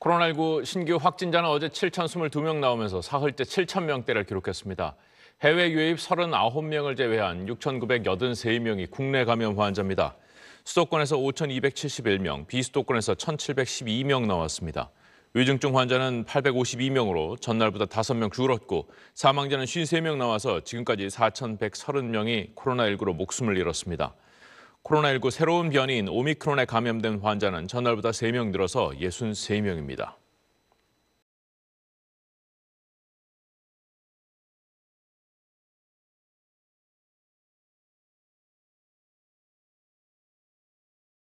코로나19 신규 확진자는 어제 7,022명 나오면서 사흘째 7,000명대를 기록했습니다. 해외 유입 39명을 제외한 6,983명이 국내 감염 환자입니다. 수도권에서 5,271명, 비수도권에서 1,712명 나왔습니다. 위중증 환자는 852명으로 전날보다 5명 줄었고 사망자는 53명 나와서 지금까지 4,130명이 코로나19로 목숨을 잃었습니다. 코로나19 새로운 변이인 오미크론에 감염된 환자는 전날보다 3명 늘어서 63명입니다.